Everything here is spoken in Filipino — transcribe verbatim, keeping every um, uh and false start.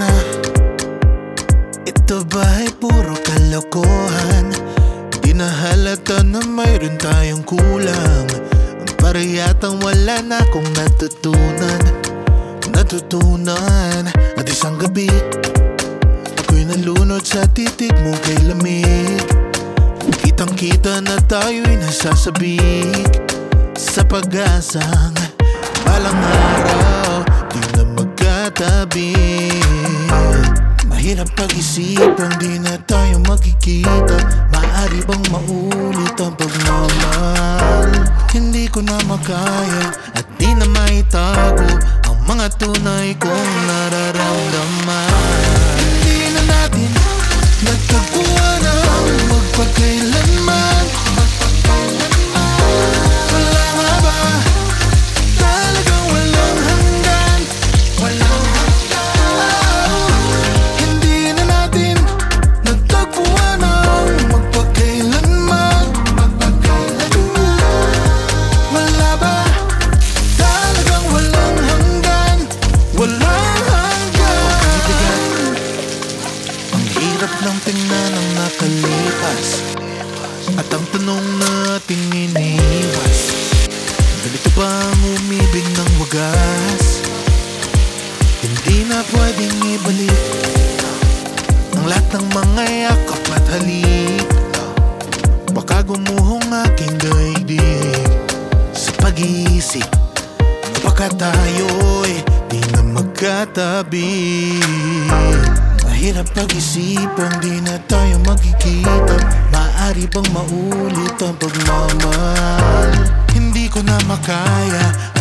na? Ito ba'y puro kalokohan? Di na halata na mayroon tayong kulang. Ang pariyatang wala na akong natutunan. Natutunan At isang gabi ako'y nalunod sa titig mo kay lamig. Kitang kita na tayo'y nasasabik sa pag-asang balang araw di na magkatabi. Mahirap pag-isipan, di na tayo magkikita. Maari bang maulit ang pagmamahal? Hindi ko na makaya at di na maitago ang mga tunay kong nararamdaman. Hindi na natin nagkakuha ng magpagkailanman. Wala nga ba talagang walang hanggan? Walang hanggan. Hindi na natin nagkakuha ng magpagkailanman. Wala ba talagang walang hanggan? Walang hanggan. Ang hirap ng tingnan ang nakalipas at ang tanong nating iniwas. Ganito bang umibig ng wagas? Hindi na pwedeng ibalik ang lahat ng mga yakap at halik. Baka gumuhong aking daigdig sa pag-iisip. Baka tayo'y di na magkatabi. Mahirap pag-isipan, di na tayo magkikita. Maari bang maulit ang pagmamahal? Hindi ko na makaya